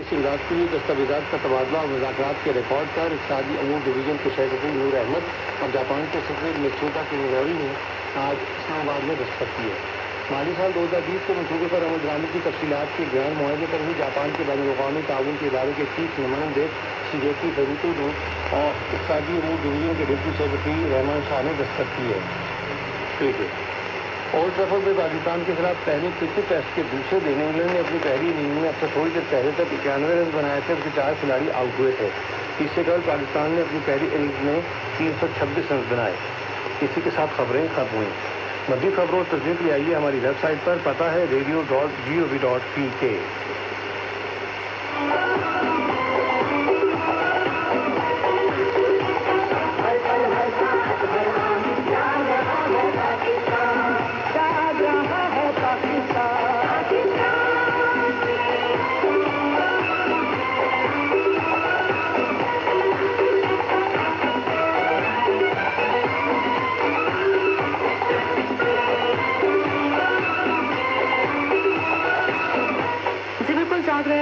इस इमराज के लिए दस्तावेजात का तबादला और मुजाकरात के रिकॉर्ड पर इकतदी अमूर डिवीजन के शहर नूर अहमद और जापान के सफर मसूदा के नजौरी ने आज इस्लामाबाद में दस्तक की है। माली साल 2020 को मनसूबे पर अमलदरानी की तफसीलात के ग्रैंड मुआहदे पर ही जापान के बैन अवी ताउन के इदारे के चीफ नुमाइंदे सिजेकी फरीतू ने और इकतदी अमूर डिवीजन के डिप्टी सेक्रेटरी रहमान शाह ने दस्तक की है। ठीक है, ओल्ड ट्रैफर्ड में पाकिस्तान के खिलाफ पहले क्रिकेट टेस्ट के दूसरे दिन इंग्लैंड ने अपनी पहली इनिंग में अब से थोड़ी देर पहले तक 91 रन बनाए थे, उनके 4 खिलाड़ी आउट हुए थे। तीसरे ओवर पाकिस्तान ने अपनी पहली इनिंग में 326 रन बनाए। इसी के साथ खबरें खत्म हुई। मजीद खबरों और तस्वीर भी आइए हमारी वेबसाइट पर, पता है radio.gov.pk।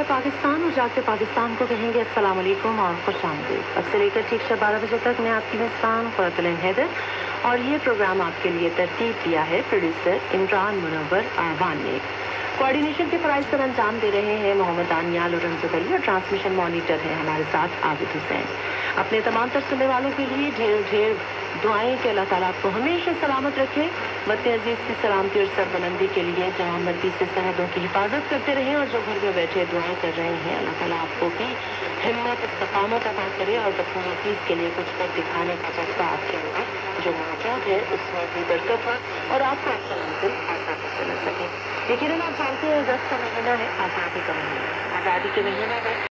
पाकिस्तान और जागते पाकिस्तान को कहेंगे अस्सलाम वालेकुम और खुश आमदीद। अब से लेकर ठीक 12 बजे तक मैं आपकी मेजबान फ़ुरतुल हैदर और ये प्रोग्राम आपके लिए तरतीब दिया है प्रोड्यूसर इमरान मुनव्वर आवान ने। कोऑर्डिनेशन के फ़राइज़ पर अंजाम दे रहे हैं मोहम्मद दानियाल और रमज़ अली और ट्रांसमिशन मॉनिटर हैं हमारे साथ आबिद हुसैन। अपने तमाम तर सुनने वालों के लिए ढेर ढेर दुआएं कि अल्लाह ताला आपको हमेशा सलामत रखे, वतन अजीज की सलामती और सरबलंदी के लिए जहाँ मर्जी से सरहदों की हिफाजत करते रहें और जो घर में बैठे दुआएं कर रहे हैं अल्लाह ताला आपको भी हिम्मत इस्तकामत अदा करे और वतन अजीज के लिए कुछ कर दिखाने का जज्बा आपके अंदर जो मौजूद है उसमें भी बरकत हो और आपको आसानी से आसानी से मिल सके। यकीनन आप जानते हैं 10 का महीना है, आज़ादी का महीना। आज़ादी के महीने में